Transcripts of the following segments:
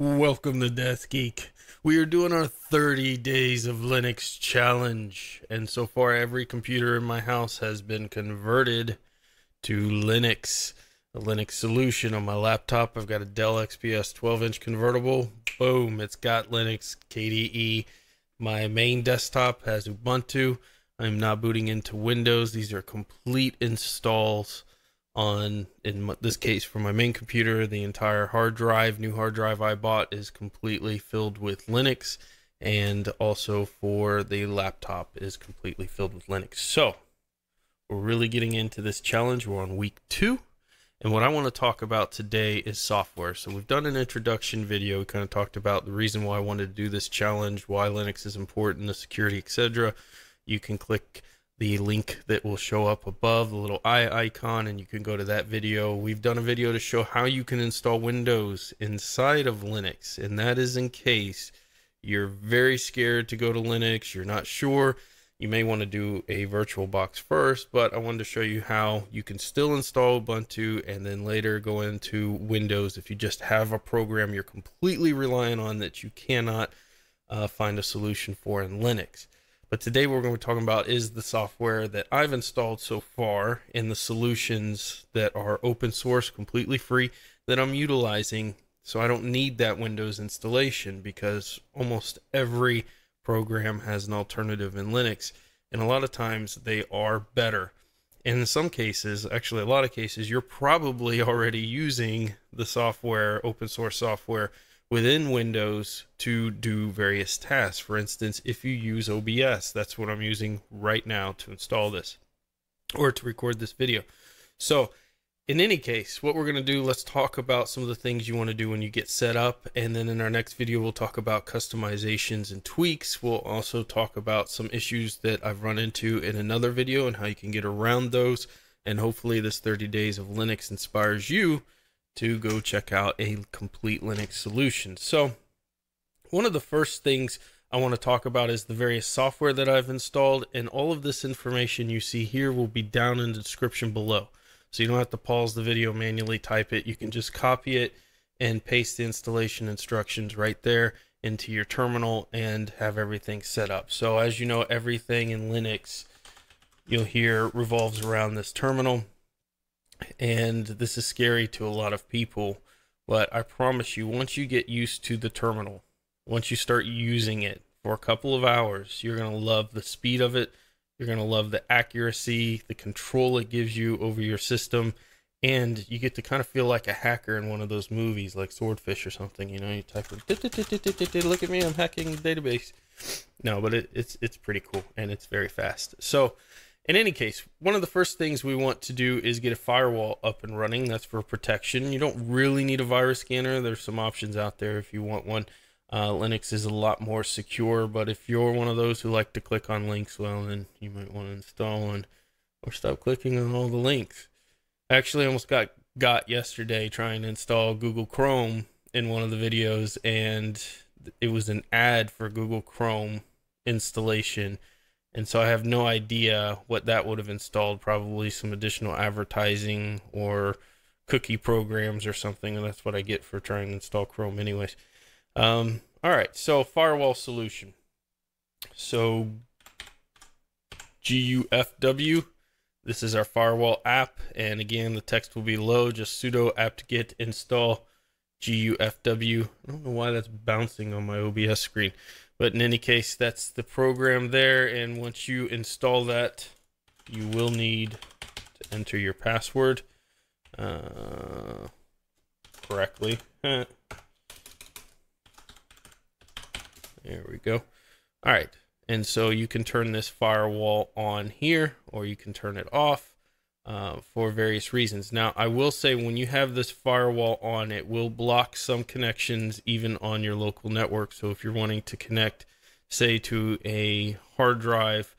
Welcome to DASGeek. We are doing our 30 days of Linux challenge, and so far every computer in my house has been converted to Linux, a Linux solution. On my laptop, I've got a Dell XPS 12-inch convertible. Boom, it's got Linux, KDE. My main desktop has Ubuntu. I'm not booting into Windows. These are complete installs on, in this case, for my main computer. The entire hard drive, new hard drive I bought, is completely filled with Linux, and also for the laptop is completely filled with Linux. So we're really getting into this challenge. We're on week 2, and what I want to talk about today is software. So we've done an introduction video. We kind of talked about the reason why I wanted to do this challenge, why Linux is important, the security, etc. You can click the link that will show up above, the little eye icon, and you can go to that video. We've done a video to show how you can install Windows inside of Linux, and that is in case you're very scared to go to Linux, you're not sure. You may want to do a VirtualBox first, but I wanted to show you how you can still install Ubuntu and then later go into Windows if you just have a program you're completely relying on that you cannot find a solution for in Linux. But today what we're going to be talking about is the software that I've installed so far and the solutions that are open source, completely free, that I'm utilizing, so I don't need that Windows installation, because almost every program has an alternative in Linux, and a lot of times they are better. And in some cases, actually a lot of cases, you're probably already using the software, open source software, within Windows to do various tasks. For instance, if you use OBS, that's what I'm using right now to install this or to record this video. So in any case, what we're going to do, let's talk about some of the things you want to do when you get set up. And then in our next video, we'll talk about customizations and tweaks. We'll also talk about some issues that I've run into in another video and how you can get around those. And hopefully this 30 days of Linux inspires you to go check out a complete Linux solution. So one of the first things I want to talk about is the various software that I've installed, and all of this information you see here will be down in the description below. So you don't have to pause the video, manually type it. You can just copy it and paste the installation instructions right there into your terminal and have everything set up. So as you know, everything in Linux, you'll hear, revolves around this terminal. And this is scary to a lot of people, but I promise you, once you get used to the terminal, once you start using it for a couple of hours, you're going to love the speed of it. You're going to love the accuracy, the control it gives you over your system. And you get to kind of feel like a hacker in one of those movies, like Swordfish or something. You know, you type in, look at me, I'm hacking the database. No, but it's pretty cool, and it's very fast. So in any case, one of the first things we want to do is get a firewall up and running. That's for protection. You don't really need a virus scanner. There's some options out there if you want one. Linux is a lot more secure, but if you're one of those who like to click on links, well, then you might want to install one, or stop clicking on all the links. Actually, I almost got yesterday trying to install Google Chrome in one of the videos, and it was an ad for Google Chrome installation. And so I have no idea what that would have installed, probably some additional advertising or cookie programs or something. And that's what I get for trying to install Chrome anyways. All right, so firewall solution. So GUFW, this is our firewall app. And again, the text will be low, just sudo apt-get install GUFW. I don't know why that's bouncing on my OBS screen. But in any case, that's the program there, and once you install that, you will need to enter your password correctly. There we go. All right, and so you can turn this firewall on here, or you can turn it off for various reasons. Now, I will say, when you have this firewall on, it will block some connections even on your local network. So if you're wanting to connect, say, to a hard drive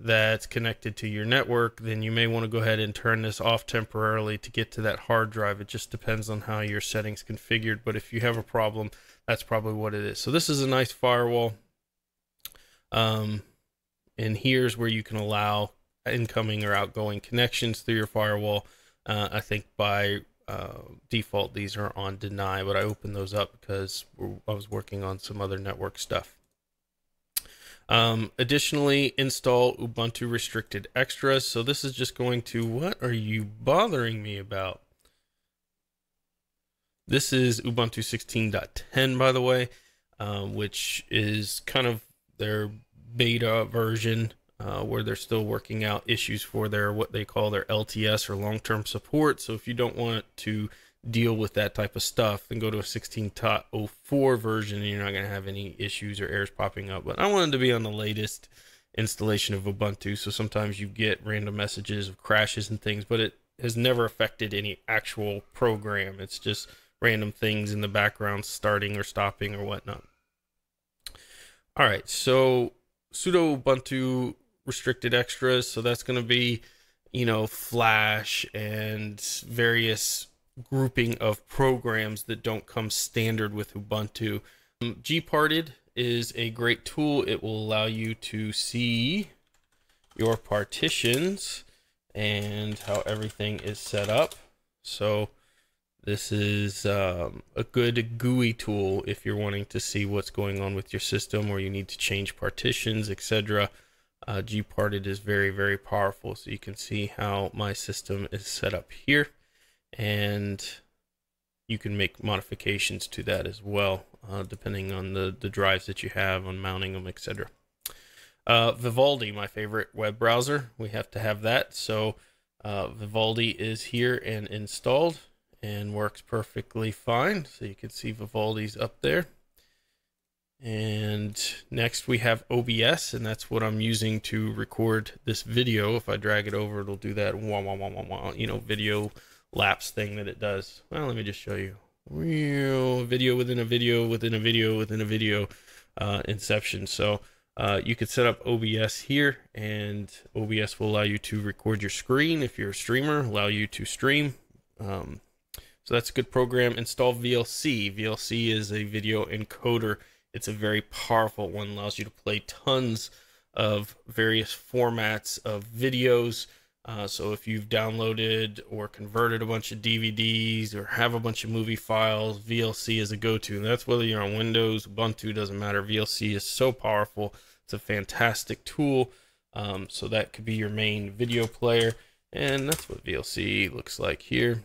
that's connected to your network, then you may want to go ahead and turn this off temporarily to get to that hard drive. It just depends on how your settings configured, but if you have a problem, that's probably what it is. So this is a nice firewall, and here's where you can allow incoming or outgoing connections through your firewall. I think by default, these are on deny, but I opened those up because I was working on some other network stuff. Additionally, install Ubuntu restricted extras. So this is just going to, what are you bothering me about? This is Ubuntu 16.10, by the way, which is kind of their beta version, where they're still working out issues for their, what they call their LTS or long-term support. So if you don't want to deal with that type of stuff, then go to a 16.04 version and you're not going to have any issues or errors popping up. But I wanted to be on the latest installation of Ubuntu. So sometimes you get random messages of crashes and things, but it has never affected any actual program. It's just random things in the background starting or stopping or whatnot. All right, so sudo Ubuntu restricted extras. So that's going to be, you know, Flash and various grouping of programs that don't come standard with Ubuntu. GParted is a great tool. It will allow you to see your partitions and how everything is set up. So this is a good GUI tool if you're wanting to see what's going on with your system or you need to change partitions, etc. GParted is very, very powerful. So you can see how my system is set up here, and you can make modifications to that as well, depending on the drives that you have, on mounting them, etc. Vivaldi, my favorite web browser. We have to have that. So Vivaldi is here and installed and works perfectly fine. So you can see Vivaldi's up there. And next we have OBS, and that's what I'm using to record this video. If I drag it over, it'll do that wah, wah, wah, wah, wah, you know, video lapse thing that it does. Well, let me just show you. Real video within a video within a video within a video inception. So you could set up OBS here, and OBS will allow you to record your screen. If you're a streamer, allow you to stream. So that's a good program. Install VLC. VLC is a video encoder. It's a very powerful one. Allows you to play tons of various formats of videos. So if you've downloaded or converted a bunch of DVDs or have a bunch of movie files, VLC is a go-to. And that's whether you're on Windows, Ubuntu, doesn't matter. VLC is so powerful. It's a fantastic tool. So that could be your main video player. And that's what VLC looks like here.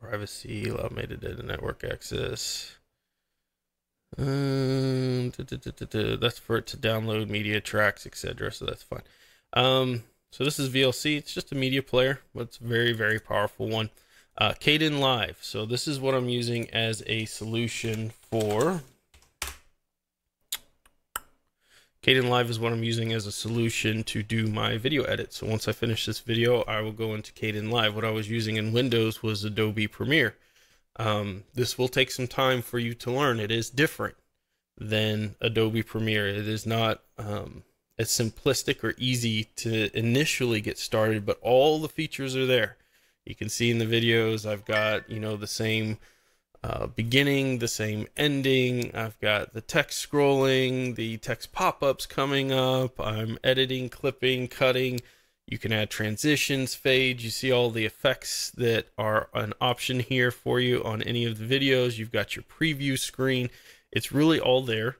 Privacy, allow metadata, network access. That's for it to download media tracks, etc. So that's fine. So this is VLC. It's just a media player, but it's a very, very powerful one. Kdenlive. So this is what I'm using as a solution for. Kdenlive is what I'm using as a solution to do my video edit. So once I finish this video, I will go into Kdenlive. What I was using in Windows was Adobe Premiere. This will take some time for you to learn. It is different than Adobe Premiere. It is not as simplistic or easy to initially get started, but all the features are there. You can see in the videos, I've got, you know, the same beginning, the same ending. I've got the text scrolling, the text pop-ups coming up. I'm editing, clipping, cutting. You can add transitions, fades. You see all the effects that are an option here for you on any of the videos. You've got your preview screen. It's really all there.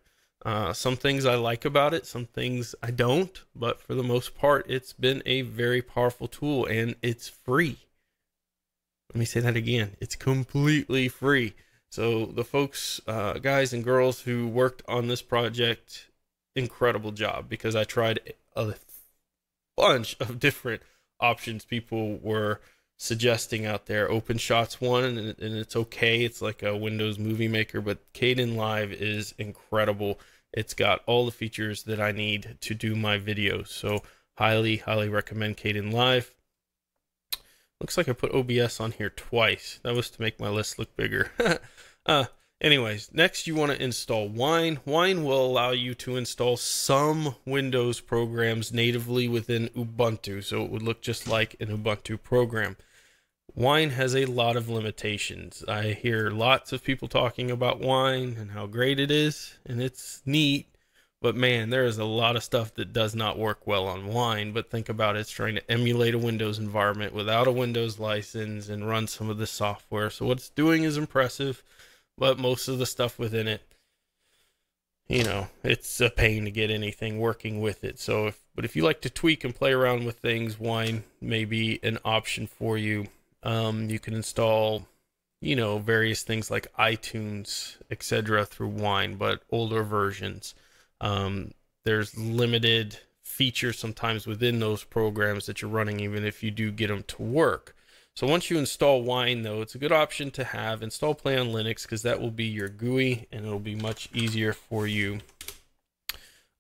Some things I like about it, some things I don't, but for the most part, it's been a very powerful tool, and it's free. Let me say that again. It's completely free. So the folks, guys and girls who worked on this project, incredible job, because I tried a bunch of different options people were suggesting out there. OpenShot's one, and it's okay. It's like a Windows Movie Maker, but Kdenlive is incredible. It's got all the features that I need to do my videos. So highly, highly recommend Kdenlive. Looks like I put OBS on here twice. That was to make my list look bigger. Anyways, next you want to install Wine. Wine will allow you to install some Windows programs natively within Ubuntu. So it would look just like an Ubuntu program. Wine has a lot of limitations. I hear lots of people talking about Wine and how great it is, and it's neat, But man, there is a lot of stuff that does not work well on Wine. But think about it, it's trying to emulate a Windows environment without a Windows license and run some of the software. So what it's doing is impressive, but most of the stuff within it, you know, it's a pain to get anything working with it. So if you like to tweak and play around with things, Wine may be an option for you. You can install, you know, various things like iTunes, etc. through Wine, but older versions. There's limited features sometimes within those programs that you're running, even if you do get them to work. So once you install Wine, though, it's a good option to have. Install Play on Linux, because that will be your GUI, and it'll be much easier for you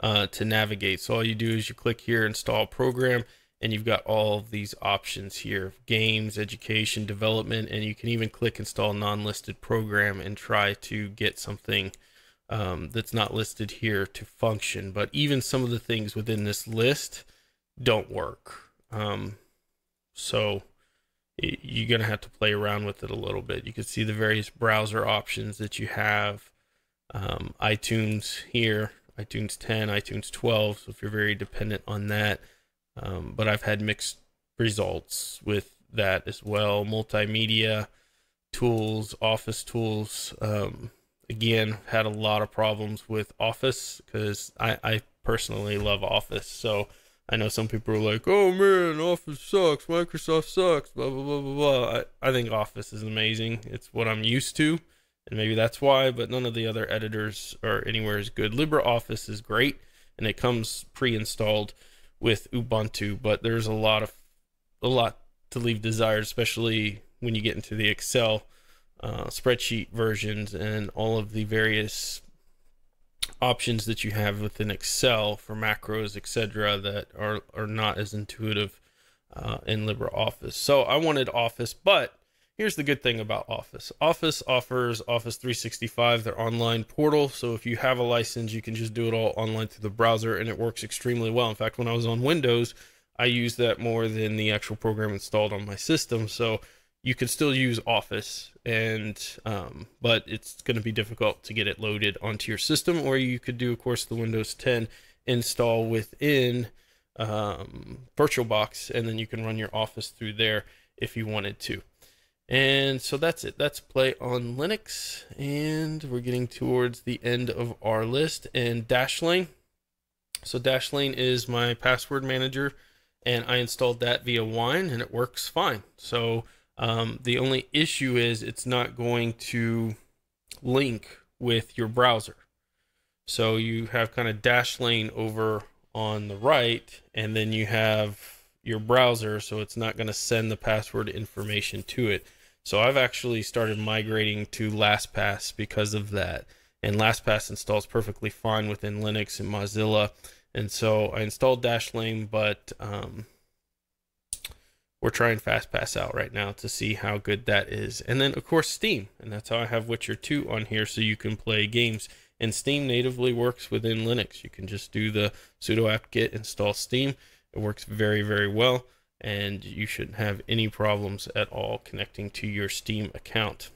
to navigate. So all you do is you click here, Install Program, and you've got all of these options here. Games, education, development, and you can even click Install Non-Listed Program and try to get something that's not listed here to function. But even some of the things within this list don't work. So you're going to have to play around with it a little bit. You can see the various browser options that you have. iTunes here, iTunes 10, iTunes 12, so if you're very dependent on that. But I've had mixed results with that as well. Multimedia tools, Office tools. Again, had a lot of problems with Office because I personally love Office. So I know some people are like, oh man, Office sucks, Microsoft sucks, blah, blah, blah, blah, blah. I think Office is amazing. It's what I'm used to, and maybe that's why, but none of the other editors are anywhere as good. LibreOffice is great, and it comes pre-installed with Ubuntu, but there's a lot to leave desired, especially when you get into the Excel spreadsheet versions and all of the various options that you have within Excel for macros, etc., that are not as intuitive in LibreOffice. So I wanted Office, but here's the good thing about Office. Office offers Office 365, their online portal. So if you have a license, you can just do it all online through the browser, and it works extremely well. In fact, when I was on Windows, I used that more than the actual program installed on my system. So you can still use Office, and but it's going to be difficult to get it loaded onto your system. Or you could do, of course, the Windows 10 install within VirtualBox, and then you can run your Office through there if you wanted to. And so that's it. That's Play on Linux, and we're getting towards the end of our list. And Dashlane. So Dashlane is my password manager, and I installed that via Wine, and it works fine. So the only issue is it's not going to link with your browser. So you have kind of Dashlane over on the right, and then you have your browser, so it's not going to send the password information to it. So I've actually started migrating to LastPass because of that. And LastPass installs perfectly fine within Linux and Mozilla. And so I installed Dashlane, but we're trying FastPass out right now to see how good that is. And then, of course, Steam. And that's how I have Witcher 2 on here, so you can play games. And Steam natively works within Linux. You can just do the sudo apt-get install Steam. It works very, very well, and you shouldn't have any problems at all connecting to your Steam account.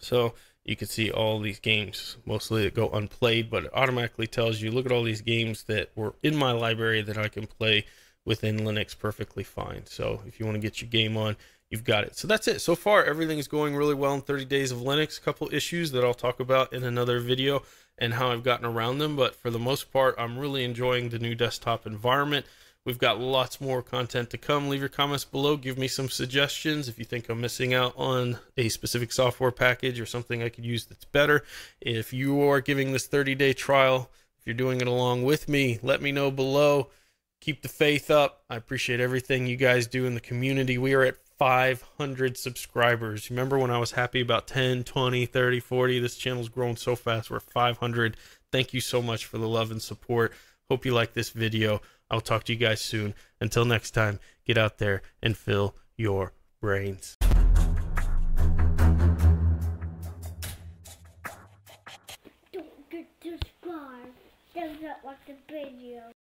So you can see all these games, mostly that go unplayed, but it automatically tells you, look at all these games that were in my library that I can play within Linux perfectly fine. So if you want to get your game on, you've got it. So that's it. So far, everything's going really well in 30 days of Linux. A couple issues that I'll talk about in another video and how I've gotten around them. But for the most part, I'm really enjoying the new desktop environment. We've got lots more content to come. Leave your comments below. Give me some suggestions. If you think I'm missing out on a specific software package or something I could use that's better. If you are giving this 30-day trial, if you're doing it along with me, let me know below. Keep the faith up. I appreciate everything you guys do in the community. We are at 500 subscribers. Remember when I was happy about 10, 20, 30, 40? This channel's grown so fast. We're 500. Thank you so much for the love and support. Hope you like this video. I'll talk to you guys soon. Until next time, get out there and fill your brains. Don't forget to subscribe. Thumbs up, like the video.